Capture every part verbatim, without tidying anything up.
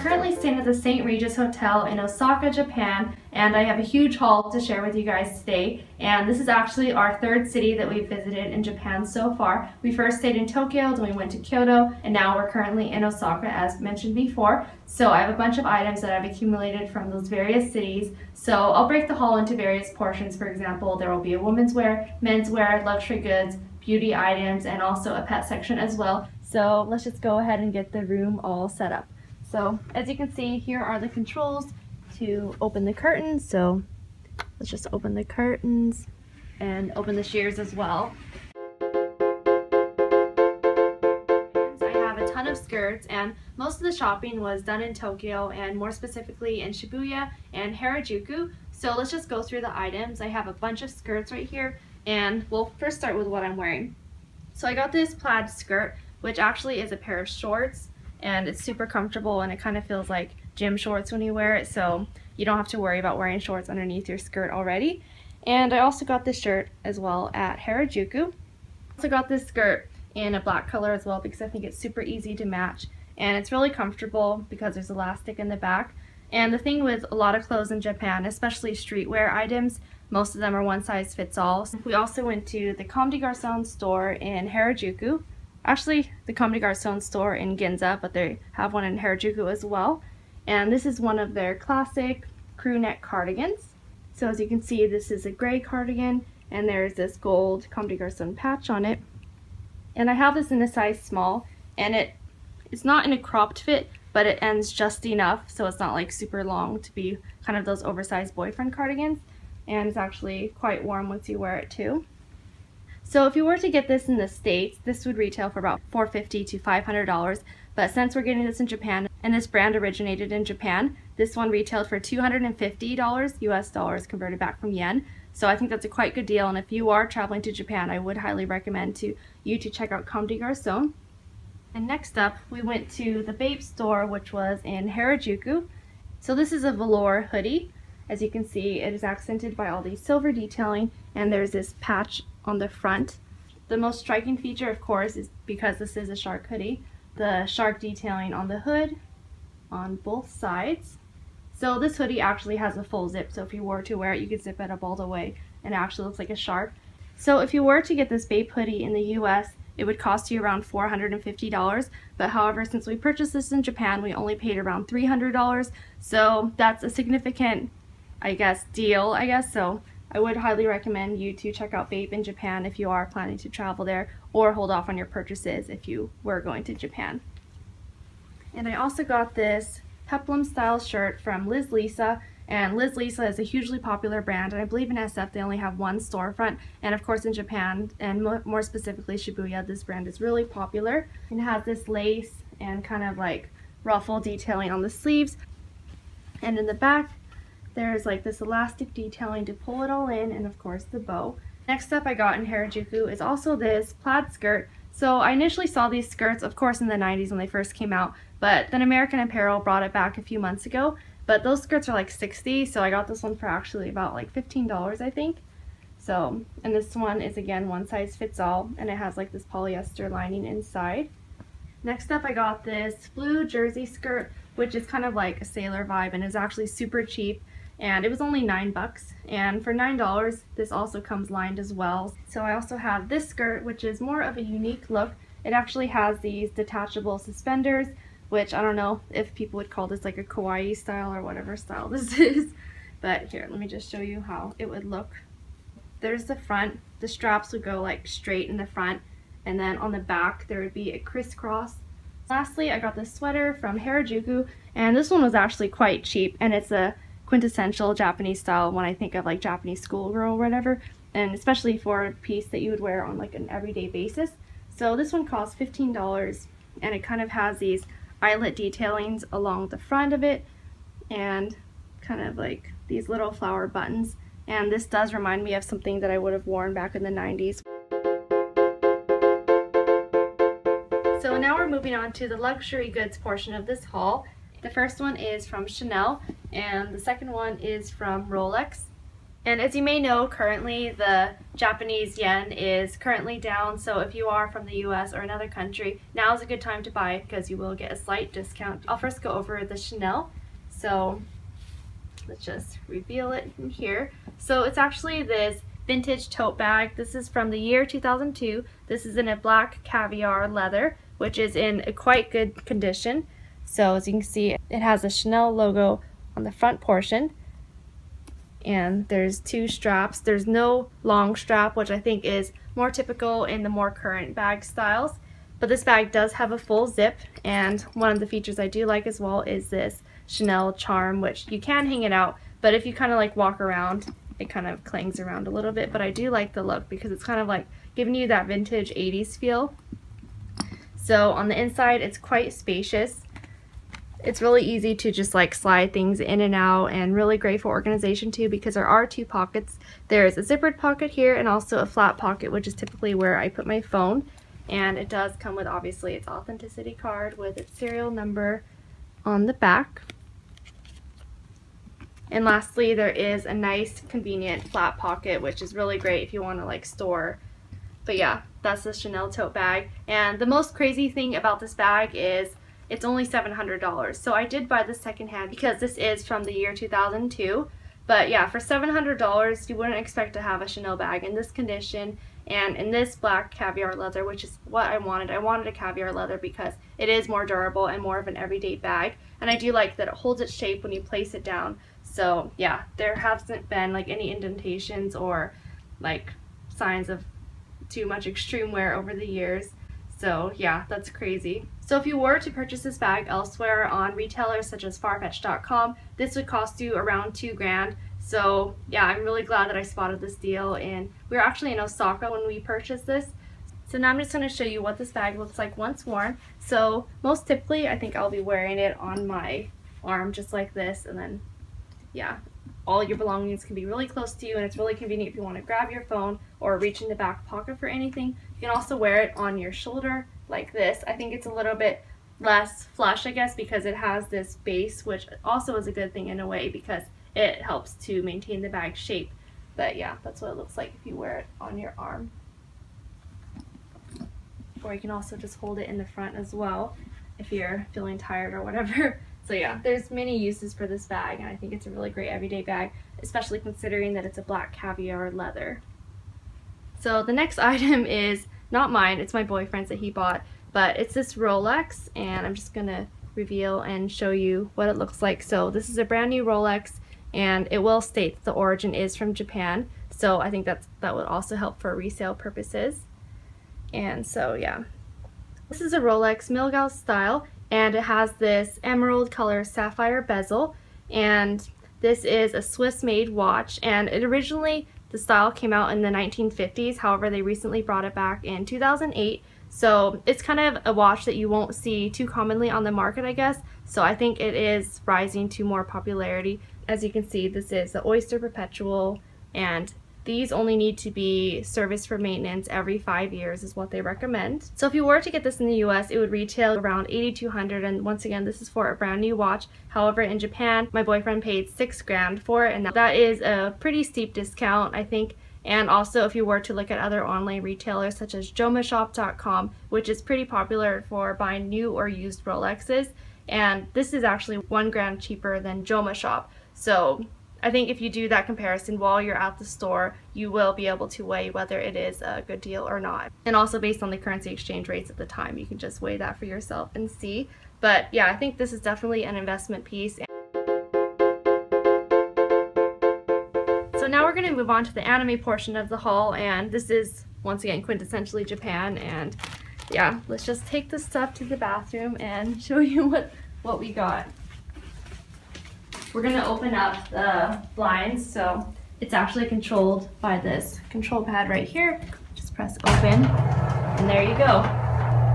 currently staying at the Saint Regis Hotel in Osaka, Japan, and I have a huge haul to share with you guys today. And this is actually our third city that we've visited in Japan so far. We first stayed in Tokyo, then we went to Kyoto, and now we're currently in Osaka, as mentioned before. So I have a bunch of items that I've accumulated from those various cities. So I'll break the haul into various portions. For example, there will be a women's wear, men's wear, luxury goods, beauty items, and also a pet section as well. So let's just go ahead and get the room all set up. So as you can see, here are the controls to open the curtains. So let's just open the curtains and open the shears as well. I have a ton of skirts, and most of the shopping was done in Tokyo, and more specifically in Shibuya and Harajuku. So let's just go through the items. I have a bunch of skirts right here, and we'll first start with what I'm wearing. So I got this plaid skirt, which actually is a pair of shorts, and it's super comfortable, and it kind of feels like gym shorts when you wear it, so you don't have to worry about wearing shorts underneath your skirt already. And I also got this shirt as well at Harajuku. I also got this skirt in a black color as well because I think it's super easy to match, and it's really comfortable because there's elastic in the back. And the thing with a lot of clothes in Japan, especially streetwear items, most of them are one size fits all. We also went to the Comme des Garçons store in Harajuku. Actually, the Comme des Garçons store in Ginza, but they have one in Harajuku as well. And this is one of their classic crew neck cardigans. So as you can see, this is a gray cardigan, and there's this gold Comme des Garçons patch on it. And I have this in a size small, and it it's not in a cropped fit, but it ends just enough, so it's not like super long to be kind of those oversized boyfriend cardigans. And it's actually quite warm once you wear it too. So if you were to get this in the States, this would retail for about four hundred fifty to five hundred dollars, but since we're getting this in Japan, and this brand originated in Japan, this one retailed for two hundred fifty U S dollars converted back from yen. So I think that's a quite good deal, and if you are traveling to Japan, I would highly recommend to you to check out Comme des Garçons. And next up, we went to the BAPE store, which was in Harajuku. So this is a velour hoodie. As you can see, it is accented by all these silver detailing, and there's this patch on the front. The most striking feature, of course, is because this is a shark hoodie, the shark detailing on the hood on both sides. So this hoodie actually has a full zip, so if you were to wear it, you could zip it up all the way, and it actually looks like a shark. So if you were to get this BAPE hoodie in the U S, it would cost you around four hundred fifty dollars, but however, since we purchased this in Japan, we only paid around three hundred dollars, so that's a significant, I guess, deal, I guess, so I would highly recommend you to check out BAPE in Japan if you are planning to travel there, or hold off on your purchases if you were going to Japan. And I also got this peplum style shirt from Liz Lisa, and Liz Lisa is a hugely popular brand, and I believe in S F they only have one storefront, and of course in Japan, and more specifically Shibuya, this brand is really popular. It has this lace and kind of like ruffle detailing on the sleeves, and in the back there's like this elastic detailing to pull it all in, and of course the bow. Next up I got in Harajuku is also this plaid skirt. So I initially saw these skirts, of course, in the nineties when they first came out, but then American Apparel brought it back a few months ago. But those skirts are like sixty dollars, so I got this one for actually about like fifteen dollars, I think. So, and this one is again one size fits all, and it has like this polyester lining inside. Next up I got this blue jersey skirt, which is kind of like a sailor vibe, and is actually super cheap. And it was only nine bucks, and for nine dollars this also comes lined as well. So I also have this skirt, which is more of a unique look. It actually has these detachable suspenders, which I don't know if people would call this like a kawaii style or whatever style this is, but here, let me just show you how it would look. There's the front. The straps would go like straight in the front, and then on the back there would be a crisscross. Lastly, I got this sweater from Harajuku, and this one was actually quite cheap, and it's a quintessential Japanese style when I think of like Japanese schoolgirl or whatever, and especially for a piece that you would wear on like an everyday basis. So this one costs fifteen dollars, and it kind of has these eyelet detailings along the front of it, and kind of like these little flower buttons, and this does remind me of something that I would have worn back in the nineties. So now we're moving on to the luxury goods portion of this haul. The first one is from Chanel, and the second one is from Rolex. And as you may know, currently the Japanese yen is currently down, so if you are from the U S or another country, now is a good time to buy because you will get a slight discount. I'll first go over the Chanel. So let's just reveal it in here. So it's actually this vintage tote bag. This is from the year two thousand two. This is in a black caviar leather, which is in a quite good condition. So as you can see, it has a Chanel logo on the front portion. And there's two straps. There's no long strap, which I think is more typical in the more current bag styles. But this bag does have a full zip, and one of the features I do like as well is this Chanel charm, which you can hang it out, but if you kind of like walk around, it kind of clangs around a little bit. But I do like the look because it's kind of like giving you that vintage eighties feel. So on the inside, it's quite spacious. It's really easy to just like slide things in and out, and really great for organization too because there are two pockets. There's a zippered pocket here and also a flat pocket, which is typically where I put my phone. And it does come with obviously its authenticity card with its serial number on the back. And lastly, there is a nice convenient flat pocket, which is really great if you want to like store. But yeah, that's the Chanel tote bag. And the most crazy thing about this bag is it's only seven hundred dollars. So I did buy this secondhand because this is from the year two thousand two. But yeah, for seven hundred dollars, you wouldn't expect to have a Chanel bag in this condition and in this black caviar leather, which is what I wanted. I wanted a caviar leather because it is more durable and more of an everyday bag. And I do like that it holds its shape when you place it down. So yeah, there hasn't been like any indentations or like signs of too much extreme wear over the years. So yeah, that's crazy. So if you were to purchase this bag elsewhere on retailers such as Farfetch dot com, this would cost you around two grand. So yeah, I'm really glad that I spotted this deal, and we were actually in Osaka when we purchased this. So now I'm just gonna show you what this bag looks like once worn. So most typically, I think I'll be wearing it on my arm just like this, and then yeah, all your belongings can be really close to you, and it's really convenient if you want to grab your phone or reach in the back pocket for anything. You can also wear it on your shoulder like this. I think it's a little bit less flush, I guess, because it has this base, which also is a good thing in a way because it helps to maintain the bag's shape. But yeah, that's what it looks like if you wear it on your arm. Or you can also just hold it in the front as well if you're feeling tired or whatever. So yeah, there's many uses for this bag, and I think it's a really great everyday bag, especially considering that it's a black caviar leather. So the next item is not mine, it's my boyfriend's that he bought, but it's this Rolex, and I'm just gonna reveal and show you what it looks like. So this is a brand new Rolex, and it will state that the origin is from Japan, so I think that's, that would also help for resale purposes. And so yeah, this is a Rolex Milgauss style, and it has this emerald color sapphire bezel, and this is a Swiss made watch, and it originally, the style came out in the nineteen fifties, however they recently brought it back in two thousand eight, so it's kind of a watch that you won't see too commonly on the market, I guess, so I think it is rising to more popularity. As you can see, this is the Oyster Perpetual, and these only need to be serviced for maintenance every five years is what they recommend. So if you were to get this in the U S, it would retail around eighty-two hundred dollars, and once again, this is for a brand new watch. However, in Japan, my boyfriend paid six grand for it, and that is a pretty steep discount, I think. And also, if you were to look at other online retailers such as Joma Shop dot com, which is pretty popular for buying new or used Rolexes, and this is actually one grand cheaper than JomaShop. So I think if you do that comparison while you're at the store, you will be able to weigh whether it is a good deal or not. And also based on the currency exchange rates at the time, you can just weigh that for yourself and see. But yeah, I think this is definitely an investment piece. So now we're going to move on to the anime portion of the haul, and this is once again quintessentially Japan, and yeah, let's just take this stuff to the bathroom and show you what, what we got. We're gonna open up the blinds, so it's actually controlled by this control pad right here. Just press open, and there you go.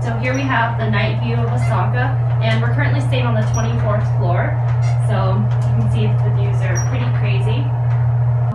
So here we have the night view of Osaka, and we're currently staying on the twenty-fourth floor, so you can see the views are pretty crazy.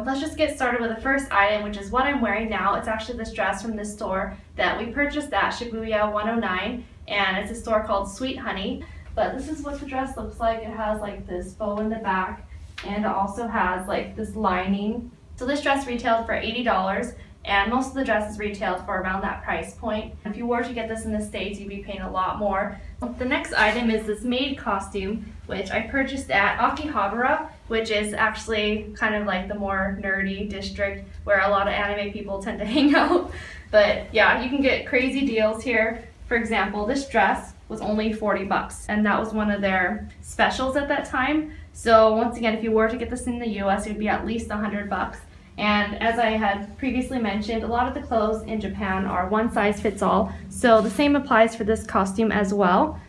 Let's just get started with the first item, which is what I'm wearing now. It's actually this dress from this store that we purchased at Shibuya one oh nine, and it's a store called Secret Honey. But this is what the dress looks like. It has like this bow in the back, and it also has like this lining So this dress retailed for eighty dollars, and most of the dresses retailed for around that price point. If you were to get this in the States, you'd be paying a lot more. The next item is this maid costume, which I purchased at Akihabara, which is actually kind of like the more nerdy district where a lot of anime people tend to hang out. But yeah, you can get crazy deals here. For example, this dress was only forty bucks, and that was one of their specials at that time. So once again, if you were to get this in the U S, it would be at least one hundred bucks. And as I had previously mentioned, a lot of the clothes in Japan are one size fits all. So the same applies for this costume as well.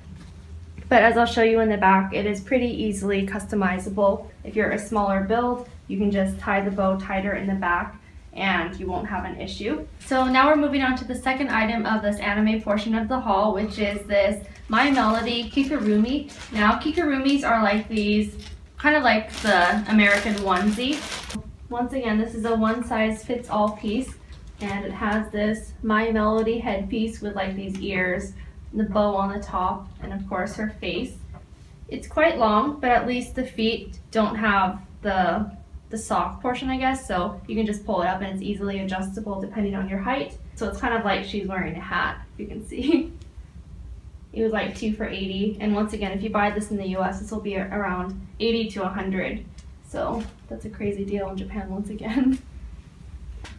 But as I'll show you in the back, it is pretty easily customizable. If you're a smaller build, you can just tie the bow tighter in the back and you won't have an issue. So now we're moving on to the second item of this anime portion of the haul, which is this My Melody Kigurumi. Now Kigurumis are like these, kind of like the American onesie. Once again, this is a one size fits all piece, and it has this My Melody headpiece with like these ears, the bow on the top, and of course her face. It's quite long, but at least the feet don't have the, the sock portion, I guess, so you can just pull it up and it's easily adjustable depending on your height. So it's kind of like she's wearing a hat, if you can see. It was like two for eighty, and once again, if you buy this in the U S, this will be around eighty to one hundred. So that's a crazy deal in Japan once again.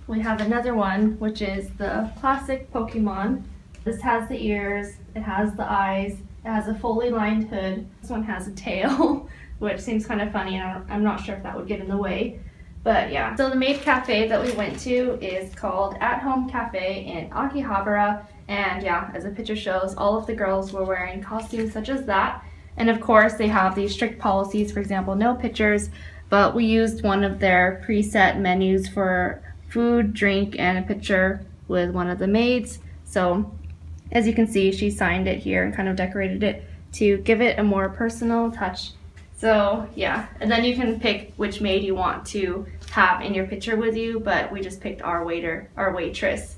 We have another one, which is the classic Pokemon. This has the ears, it has the eyes, it has a fully lined hood. This one has a tail, which seems kind of funny, and I'm not sure if that would get in the way. But yeah, so the maid cafe that we went to is called At Home Cafe in Akihabara. And yeah, as the picture shows, all of the girls were wearing costumes such as that. And of course, they have these strict policies, for example, no pictures. But we used one of their preset menus for food, drink, and a picture with one of the maids. So as you can see, she signed it here and kind of decorated it to give it a more personal touch. So yeah, and then you can pick which maid you want to have in your picture with you, but we just picked our waiter, our waitress.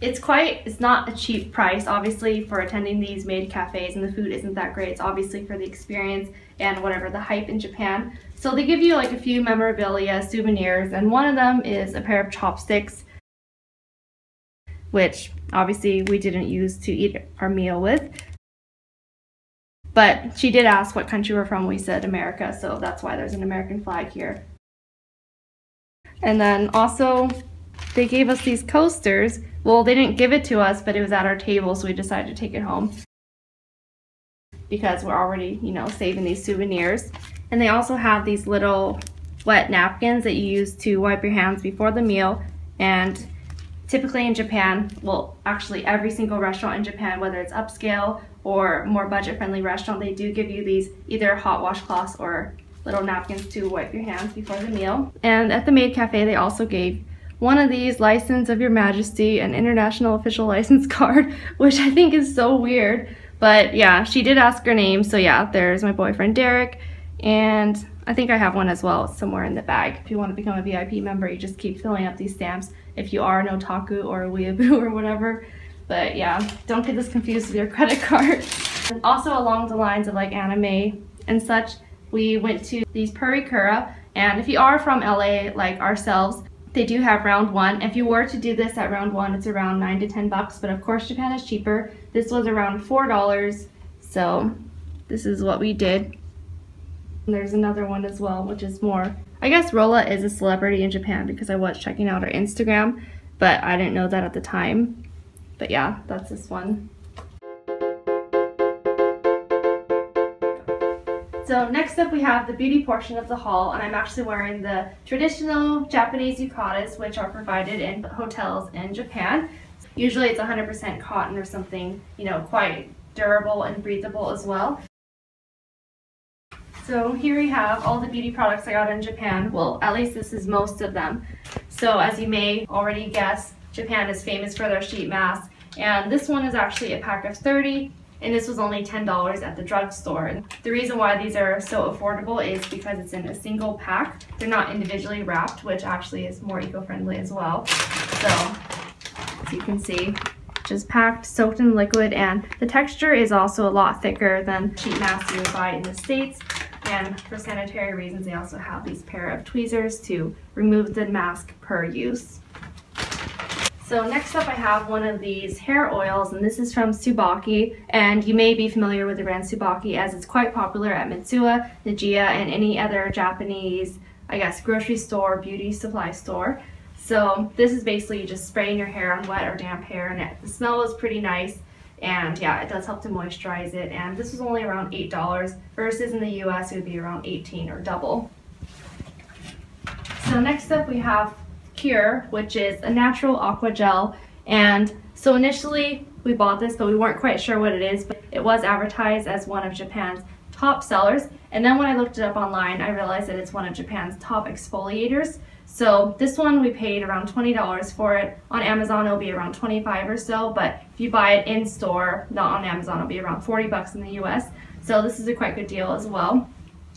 It's quite, it's not a cheap price, obviously, for attending these maid cafes, and the food isn't that great. It's obviously for the experience and whatever the hype in Japan. So they give you like a few memorabilia, souvenirs, and one of them is a pair of chopsticks, which obviously we didn't use to eat our meal with. But she did ask what country we're from. We said America, so that's why there's an American flag here. And then also, they gave us these coasters. Well, they didn't give it to us, but it was at our table, so we decided to take it home because we're already, you know, saving these souvenirs. And they also have these little wet napkins that you use to wipe your hands before the meal. And typically in Japan, well, actually every single restaurant in Japan, whether it's upscale or more budget-friendly restaurant, they do give you these either hot washcloths or little napkins to wipe your hands before the meal. And at the maid cafe, they also gave one of these license of your majesty, an international official license card, which I think is so weird. But yeah, she did ask her name. So yeah, there's my boyfriend, Derek. And I think I have one as well somewhere in the bag. If you want to become a V I P member, you just keep filling up these stamps if you are an otaku or a weeaboo or whatever. But yeah, don't get this confused with your credit card. And also along the lines of like anime and such, we went to these Purikura. And if you are from L A like ourselves, they do have Round One. If you were to do this at Round One, it's around nine to ten bucks, but of course Japan is cheaper. This was around four dollars, so this is what we did. And there's another one as well, which is more, I guess Rola is a celebrity in Japan because I was checking out her Instagram, but I didn't know that at the time. But yeah, that's this one. So next up we have the beauty portion of the haul, and I'm actually wearing the traditional Japanese yukatas, which are provided in hotels in Japan. Usually it's one hundred percent cotton or something, you know, quite durable and breathable as well. So here we have all the beauty products I got in Japan. Well, at least this is most of them. So as you may already guess, Japan is famous for their sheet masks. And this one is actually a pack of thirty, and this was only ten dollars at the drugstore. The reason why these are so affordable is because it's in a single pack. They're not individually wrapped, which actually is more eco-friendly as well. So as you can see, just packed, soaked in liquid, and the texture is also a lot thicker than sheet masks you would buy in the States. And for sanitary reasons, they also have these pair of tweezers to remove the mask per use. So next up I have one of these hair oils, and this is from Tsubaki, and you may be familiar with the brand Tsubaki as it's quite popular at Mitsuya, Najiya, and any other Japanese, I guess, grocery store, beauty supply store. So this is basically you just spraying your hair on wet or damp hair, and it, the smell is pretty nice, and yeah, it does help to moisturize it, and this was only around eight dollars versus in the U S it would be around eighteen dollars or double. So next up we have Cure, which is a natural aqua gel, and so initially we bought this but we weren't quite sure what it is, but it was advertised as one of Japan's top sellers, and then when I looked it up online I realized that it's one of Japan's top exfoliators. So this one we paid around twenty dollars for it. On Amazon it'll be around twenty-five dollars or so, but if you buy it in store, not on Amazon, it'll be around forty bucks in the U S. So this is a quite good deal as well.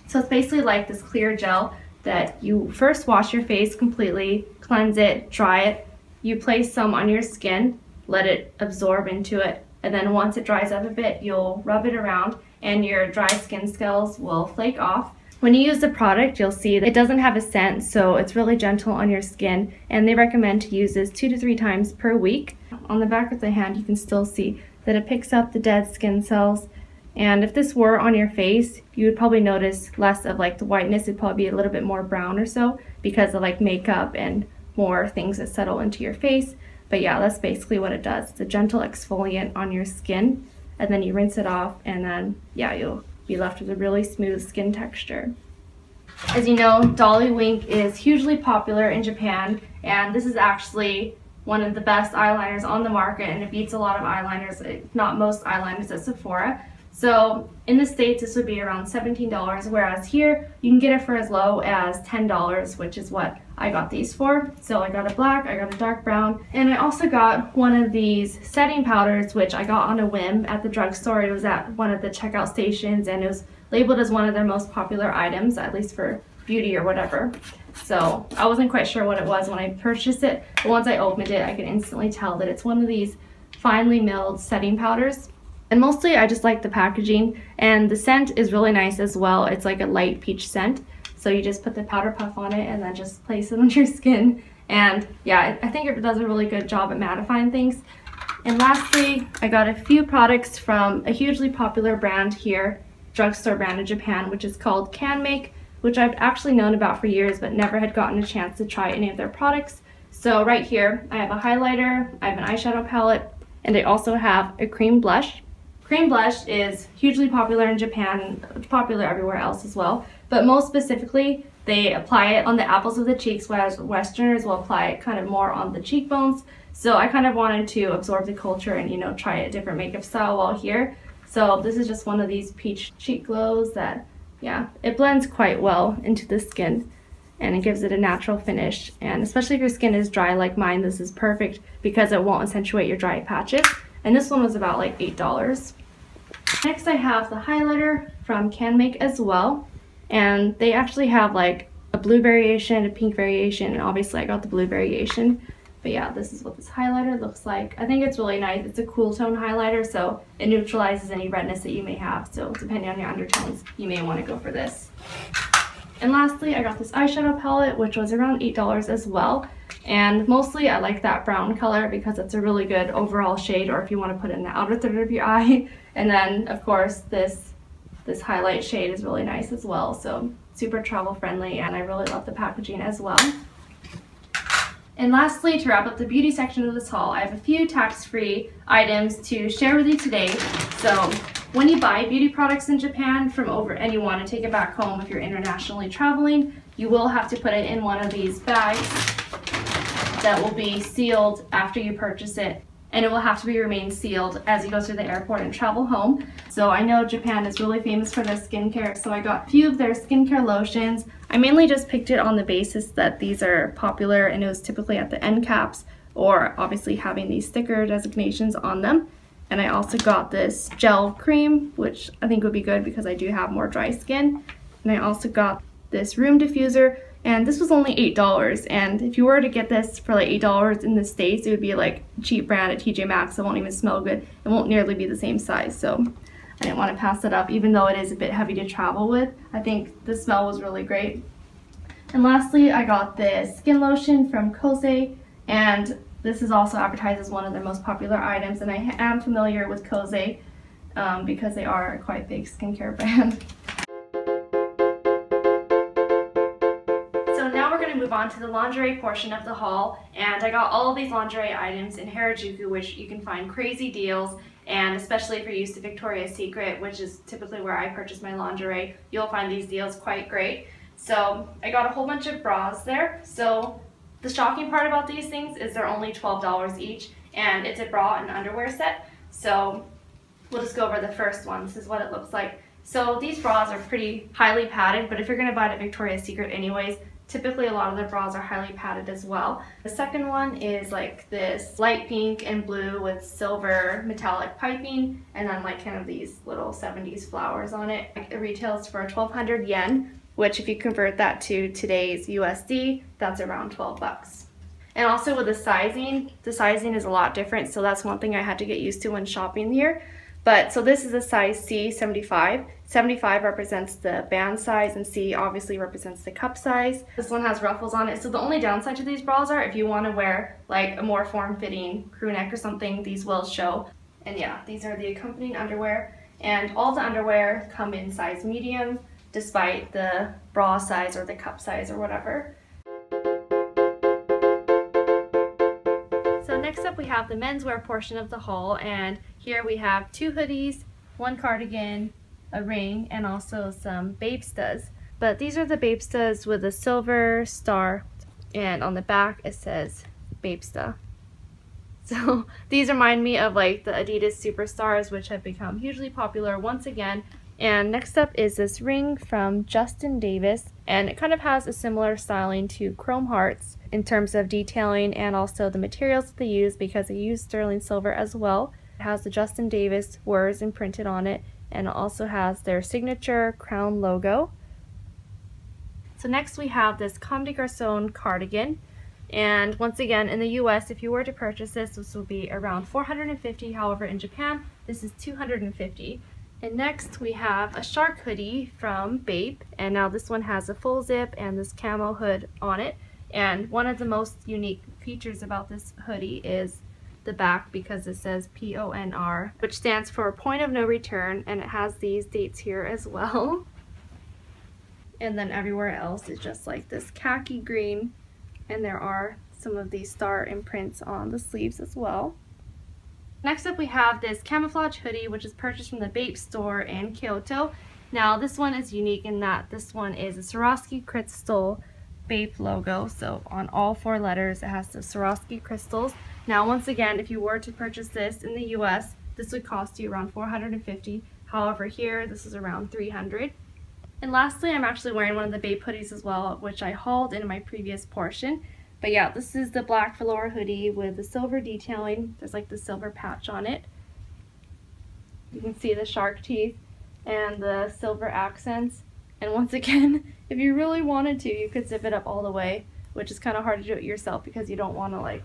So it's basically like this clear gel that you first wash your face completely, cleanse it, dry it, you place some on your skin, let it absorb into it, and then once it dries up a bit, you'll rub it around and your dry skin scales will flake off. When you use the product, you'll see that it doesn't have a scent, so it's really gentle on your skin, and they recommend to use this two to three times per week. On the back of the hand, you can still see that it picks up the dead skin cells, and if this were on your face, you would probably notice less of like the whiteness. It'd probably be a little bit more brown or so because of like makeup and more things that settle into your face. But yeah, that's basically what it does. It's a gentle exfoliant on your skin, and then you rinse it off, and then yeah, you'll be left with a really smooth skin texture. As you know, Dolly Wink is hugely popular in Japan, and this is actually one of the best eyeliners on the market, and it beats a lot of eyeliners, if not most eyeliners at Sephora. So in the States this would be around seventeen dollars, whereas here you can get it for as low as ten dollars, which is what I got these for. So I got a black, I got a dark brown, and I also got one of these setting powders, which I got on a whim at the drugstore. It was at one of the checkout stations, and it was labeled as one of their most popular items, at least for beauty or whatever. So I wasn't quite sure what it was when I purchased it, but once I opened it I could instantly tell that it's one of these finely milled setting powders. And mostly I just like the packaging, and the scent is really nice as well. It's like a light peach scent. So you just put the powder puff on it and then just place it on your skin. And yeah, I think it does a really good job at mattifying things. And lastly, I got a few products from a hugely popular brand here, drugstore brand in Japan, which is called Canmake, which I've actually known about for years but never had gotten a chance to try any of their products. So right here, I have a highlighter, I have an eyeshadow palette, and I also have a cream blush. Cream blush is hugely popular in Japan, popular everywhere else as well, but most specifically they apply it on the apples of the cheeks, whereas Westerners will apply it kind of more on the cheekbones. So I kind of wanted to absorb the culture and, you know, try a different makeup style while here. So this is just one of these peach cheek glows that, yeah, it blends quite well into the skin and it gives it a natural finish. And especially if your skin is dry like mine, this is perfect because it won't accentuate your dry patches. And this one was about like eight dollars. Next I have the highlighter from Canmake as well, and they actually have like a blue variation, a pink variation, and obviously I got the blue variation. But yeah, this is what this highlighter looks like. I think it's really nice. It's a cool tone highlighter, so it neutralizes any redness that you may have, so depending on your undertones you may want to go for this. And lastly I got this eyeshadow palette, which was around eight dollars as well. And mostly I like that brown color because it's a really good overall shade, or if you want to put it in the outer third of your eye. And then of course this this highlight shade is really nice as well, so super travel friendly, and I really love the packaging as well. And lastly, to wrap up the beauty section of this haul, I have a few tax-free items to share with you today. So when you buy beauty products in Japan from over and you want to take it back home if you're internationally traveling, you will have to put it in one of these bags that will be sealed after you purchase it, and it will have to be remain sealed as you go through the airport and travel home. So I know Japan is really famous for their skincare, so I got a few of their skincare lotions. I mainly just picked it on the basis that these are popular, and it was typically at the end caps or obviously having these sticker designations on them. And I also got this gel cream, which I think would be good because I do have more dry skin. And I also got this room diffuser, and this was only eight dollars, and if you were to get this for like eight dollars in the States, it would be like cheap brand at T J Maxx. It won't even smell good. It won't nearly be the same size, so I didn't want to pass it up, even though it is a bit heavy to travel with. I think the smell was really great. And lastly, I got this skin lotion from Kose, and this is also advertised as one of their most popular items, and I am familiar with Kose um, because they are a quite big skincare brand. Move on to the lingerie portion of the haul, and I got all of these lingerie items in Harajuku, which you can find crazy deals, and especially if you're used to Victoria's Secret, which is typically where I purchase my lingerie, you'll find these deals quite great. So I got a whole bunch of bras there. So the shocking part about these things is they're only twelve dollars each, and it's a bra and underwear set. So we'll just go over the first one. This is what it looks like. So these bras are pretty highly padded, but if you're going to buy it at Victoria's Secret anyways, typically a lot of the bras are highly padded as well. The second one is like this light pink and blue with silver metallic piping, and then like kind of these little seventies flowers on it. It retails for twelve hundred yen, which if you convert that to today's U S D, that's around twelve bucks. And also with the sizing, the sizing is a lot different, so that's one thing I had to get used to when shopping here. But so this is a size C seventy-five. seventy-five represents the band size, and C obviously represents the cup size. This one has ruffles on it. So the only downside to these bras are if you want to wear like a more form-fitting crew neck or something, these will show. And yeah, these are the accompanying underwear. And all the underwear come in size medium, despite the bra size or the cup size or whatever. So next up we have the menswear portion of the haul, and here we have two hoodies, one cardigan, a ring, and also some BAPE studs. But these are the BAPE studs with a silver star, and on the back it says BAPE stuff. So these remind me of like the Adidas Superstars, which have become hugely popular once again. And next up is this ring from Justin Davis, and it kind of has a similar styling to Chrome Hearts in terms of detailing and also the materials that they use, because they use sterling silver as well. It has the Justin Davis words imprinted on it, and it also has their signature crown logo. So next we have this Comme des Garçons cardigan, and once again in the U S if you were to purchase this, this will be around four hundred fifty dollars, however in Japan this is two hundred fifty dollars. And next we have a shark hoodie from BAPE, and now this one has a full zip and this camo hood on it. And one of the most unique features about this hoodie is the back, because it says P O N R, which stands for point of no return, and it has these dates here as well. And then everywhere else is just like this khaki green, and there are some of these star imprints on the sleeves as well. Next up we have this camouflage hoodie, which is purchased from the BAPE store in Kyoto. Now this one is unique in that this one is a Swarovski crystal BAPE logo, so on all four letters it has the Swarovski crystals. Now once again, if you were to purchase this in the U S, this would cost you around four hundred fifty dollars, however here this is around three hundred dollars. And lastly, I'm actually wearing one of the BAPE hoodies as well, which I hauled in my previous portion. But yeah, this is the black velour hoodie with the silver detailing. There's like the silver patch on it. You can see the shark teeth and the silver accents. And once again, if you really wanted to, you could zip it up all the way, which is kind of hard to do it yourself because you don't want to like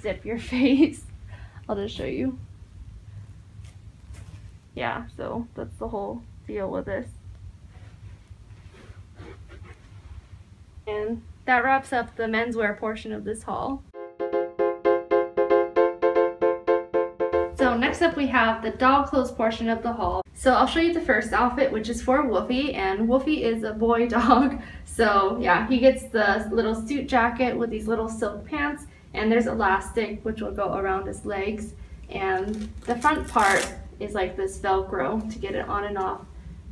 zip your face. I'll just show you. Yeah, so that's the whole deal with this. And that wraps up the menswear portion of this haul. So next up we have the doll clothes portion of the haul. So I'll show you the first outfit, which is for Wolfie, and Wolfie is a boy dog. So yeah, he gets the little suit jacket with these little silk pants, and there's elastic which will go around his legs, and the front part is like this Velcro to get it on and off,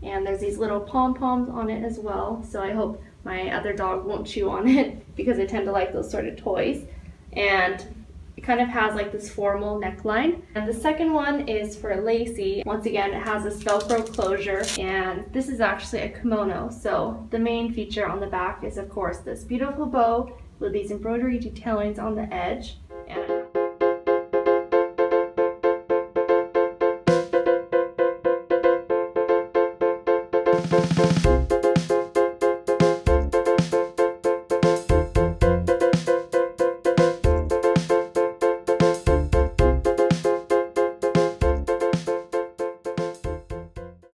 and there's these little pom-poms on it as well, so I hope my other dog won't chew on it because I tend to like those sort of toys. And it kind of has like this formal neckline. And the second one is for Lacey. Once again, it has this Velcro closure, and this is actually a kimono. So the main feature on the back is of course this beautiful bow with these embroidery detailings on the edge.